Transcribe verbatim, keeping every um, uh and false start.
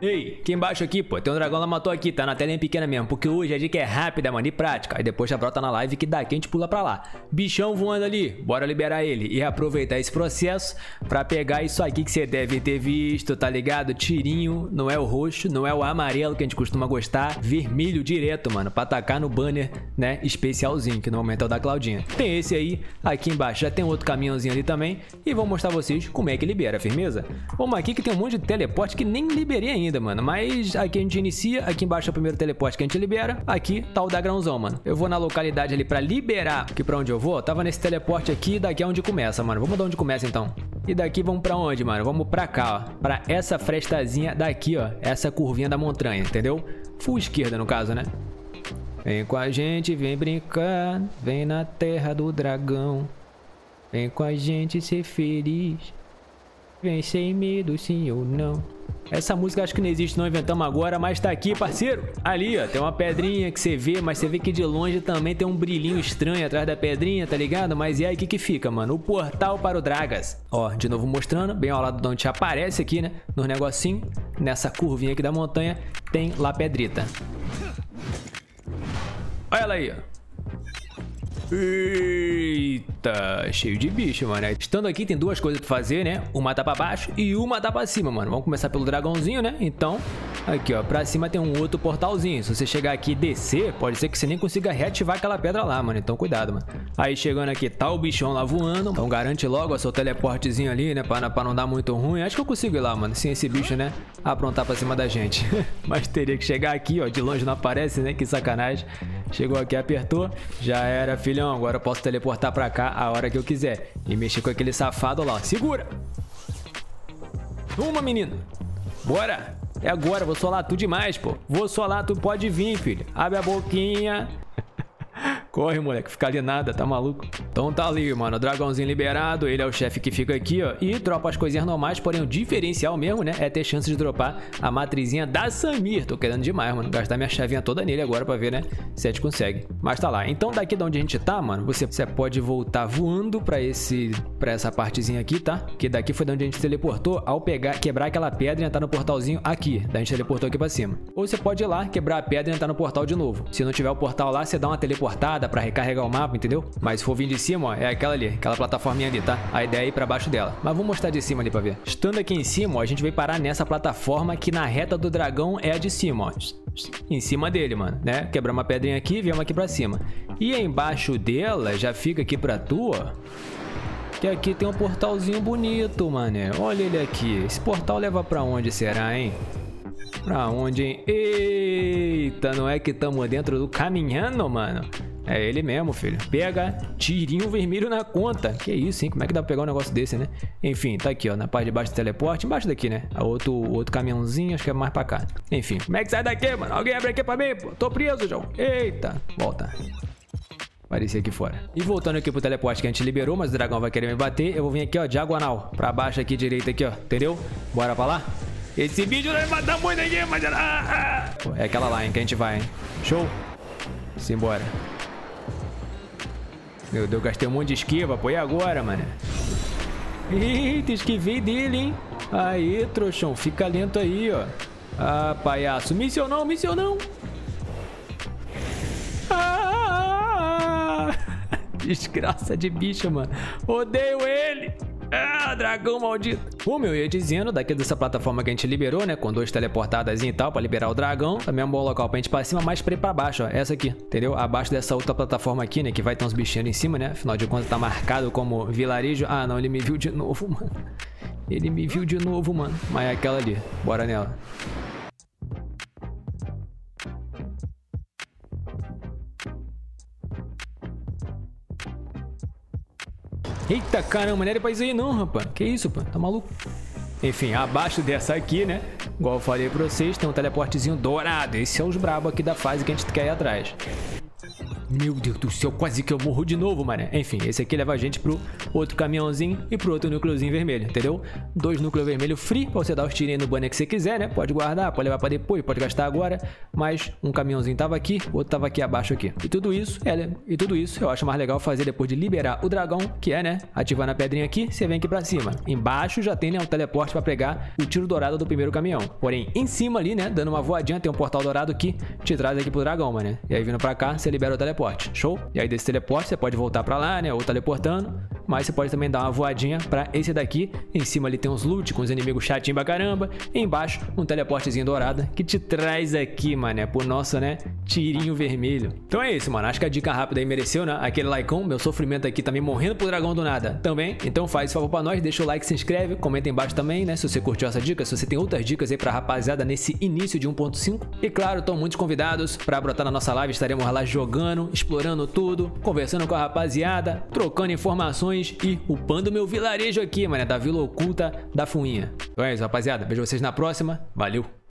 Ei, aqui embaixo aqui, pô, tem um dragão lá, matou aqui, tá na telinha pequena mesmo, porque hoje a dica é rápida, mano, e prática. Aí depois já brota na live que daqui a gente pula pra lá. Bichão voando ali, bora liberar ele e aproveitar esse processo pra pegar isso aqui que você deve ter visto, tá ligado? Tirinho, não é o roxo, não é o amarelo que a gente costuma gostar, vermelho direto, mano, pra tacar no banner, né, especialzinho, que no momento é o da Claudinha. Tem esse aí, aqui embaixo já tem outro caminhãozinho ali também, e vou mostrar vocês como é que libera, firmeza? Vamos aqui que tem um monte de teleporte que nem liberei ainda. Ainda, mano, mas aqui a gente inicia. Aqui embaixo é o primeiro teleporte que a gente libera. Aqui tá o dragãozão, mano. Eu vou na localidade ali pra liberar, que pra onde eu vou tava nesse teleporte aqui, daqui é onde começa, mano. Vamos dar onde começa então. E daqui vamos pra onde, mano? Vamos pra cá, ó, pra essa frestazinha daqui, ó, essa curvinha da montanha, entendeu? Full esquerda no caso, né? Vem com a gente, vem brincar, vem na terra do dragão, vem com a gente ser feliz, vem sem medo, sim ou não. Essa música acho que não existe, não inventamos agora, mas tá aqui, parceiro. Ali, ó, tem uma pedrinha que você vê, mas você vê que de longe também tem um brilhinho estranho atrás da pedrinha, tá ligado? Mas e aí, o que que fica, mano? O portal para o Dragas. Ó, de novo mostrando, bem ao lado de onde aparece aqui, né? No negocinho, nessa curvinha aqui da montanha, tem lá a pedrita. Olha ela aí, ó. Eita, cheio de bicho, mano. Estando aqui tem duas coisas pra fazer, né? Uma tá pra baixo e uma tá pra cima, mano. Vamos começar pelo dragãozinho, né? Então, aqui, ó, pra cima tem um outro portalzinho. Se você chegar aqui e descer, pode ser que você nem consiga reativar aquela pedra lá, mano. Então cuidado, mano. Aí chegando aqui, tá o bichão lá voando. Então garante logo, ó, seu teleportezinho ali, né? Pra, pra não dar muito ruim. Acho que eu consigo ir lá, mano, sem esse bicho, né, aprontar pra cima da gente. Mas teria que chegar aqui, ó. De longe não aparece, né? Que sacanagem. Chegou aqui, apertou. Já era, filhão. Agora eu posso teleportar pra cá a hora que eu quiser e mexer com aquele safado lá. Segura! Uma, menino! Bora! É agora, vou solar tu demais, pô. Vou solar, tu pode vir, filho. Abre a boquinha. Corre, moleque, fica ali nada, tá maluco? Então tá ali, mano, o dragãozinho liberado. Ele é o chefe que fica aqui, ó, e dropa as coisinhas normais, porém o diferencial mesmo, né, é ter chance de dropar a matrizinha da Samir. Tô querendo demais, mano, gastar minha chavinha toda nele agora pra ver, né, se a gente consegue. Mas tá lá, então daqui de onde a gente tá, mano, você, você pode voltar voando pra, esse, pra essa partezinha aqui, tá? Que daqui foi de onde a gente teleportou. Ao pegar, quebrar aquela pedra e entrar no portalzinho aqui, da gente teleportou aqui pra cima. Ou você pode ir lá, quebrar a pedra e entrar no portal de novo. Se não tiver o portal lá, você dá uma teleportada pra recarregar o mapa, entendeu? Mas se for vir de cima, ó, é aquela ali, aquela plataforminha ali, tá? A ideia é ir pra baixo dela, mas vou mostrar de cima ali pra ver. Estando aqui em cima, ó, a gente veio parar nessa plataforma que na reta do dragão é a de cima, ó. Em cima dele, mano, né? Quebramos uma pedrinha aqui e viemos aqui pra cima. E embaixo dela, já fica aqui pra tu, ó, que aqui tem um portalzinho bonito, mané. Olha ele aqui. Esse portal leva pra onde será, hein? Pra onde, hein? Eita, não é que tamo dentro do caminhando, mano? É ele mesmo, filho. Pega tirinho vermelho na conta. Que isso, hein? Como é que dá pra pegar um negócio desse, né? Enfim, tá aqui, ó, na parte de baixo do teleporte. Embaixo daqui, né? Outro, outro caminhãozinho, acho que é mais pra cá. Enfim, como é que sai daqui, mano? Alguém abre aqui pra mim, pô. Tô preso, João. Eita, volta. Apareci aqui fora. E voltando aqui pro teleporte que a gente liberou, mas o dragão vai querer me bater. Eu vou vir aqui, ó, diagonal. Pra baixo aqui, direita aqui, ó. Entendeu? Bora pra lá? Esse vídeo não vai matar muito ninguém, mas... Ah, ah. Pô, é aquela lá, hein? Que a gente vai, hein? Show? Simbora. Meu Deus, gastei um monte de esquiva, pô. E agora, mano? Eita, esquivei dele, hein? Aí, trouxão. Fica lento aí, ó. Ah, palhaço. Missão não, missão não. Ah, ah, ah. Desgraça de bicho, mano. Odeio ele. Ah, dragão maldito. Como eu ia dizendo, daqui dessa plataforma que a gente liberou, né, com dois teleportadas e tal, pra liberar o dragão. Também é um bom local pra gente ir pra cima, mas pra ir pra baixo, ó, essa aqui, entendeu? Abaixo dessa outra plataforma aqui, né, que vai ter uns bichinhos ali em cima, né? Afinal de contas, tá marcado como vilarejo. Ah, não, ele me viu de novo, mano. Ele me viu de novo, mano. Mas é aquela ali, bora nela. Eita, caramba, não era pra isso aí não, rapaz. Que isso, pô? Tá maluco? Enfim, abaixo dessa aqui, né, igual eu falei pra vocês, tem um teleportezinho dourado. Esse é os brabo aqui da fase que a gente quer ir atrás. Meu Deus do céu, quase que eu morro de novo, mané. Enfim, esse aqui leva a gente pro outro caminhãozinho e pro outro núcleozinho vermelho, entendeu? Dois núcleos vermelhos free, pra você dar os tirinhos no banner que você quiser, né? Pode guardar, pode levar pra depois, pode gastar agora. Mas um caminhãozinho tava aqui, outro tava aqui abaixo aqui. E tudo isso, é, e tudo isso eu acho mais legal fazer depois de liberar o dragão, que é, né? Ativando a pedrinha aqui, você vem aqui pra cima. Embaixo já tem, né, um teleporte pra pegar o tiro dourado do primeiro caminhão. Porém, em cima ali, né, dando uma voadinha, tem um portal dourado que te traz aqui pro dragão, mané. E aí vindo pra cá, você libera o teleporte. Show? E aí desse teleporte você pode voltar pra lá, né? Ou teleportando. Mas você pode também dar uma voadinha pra esse daqui. Em cima ali tem uns loot com os inimigos chatinhos pra caramba. E embaixo um teleportezinho dourado que te traz aqui, mané, pro nosso, né, tirinho vermelho. Então é isso, mano. Acho que a dica rápida aí mereceu, né? Aquele likeão. Meu sofrimento aqui também, morrendo pro dragão do nada também. Então faz esse favor pra nós. Deixa o like, se inscreve. Comenta aí embaixo também, né, se você curtiu essa dica. Se você tem outras dicas aí pra rapaziada nesse início de um ponto cinco. E claro, estão muitos convidados pra brotar na nossa live. Estaremos lá jogando, explorando tudo, conversando com a rapaziada, trocando informações e upando meu vilarejo aqui, mané, da Vila Oculta da Fuinha. Então é isso, rapaziada. Vejo vocês na próxima. Valeu!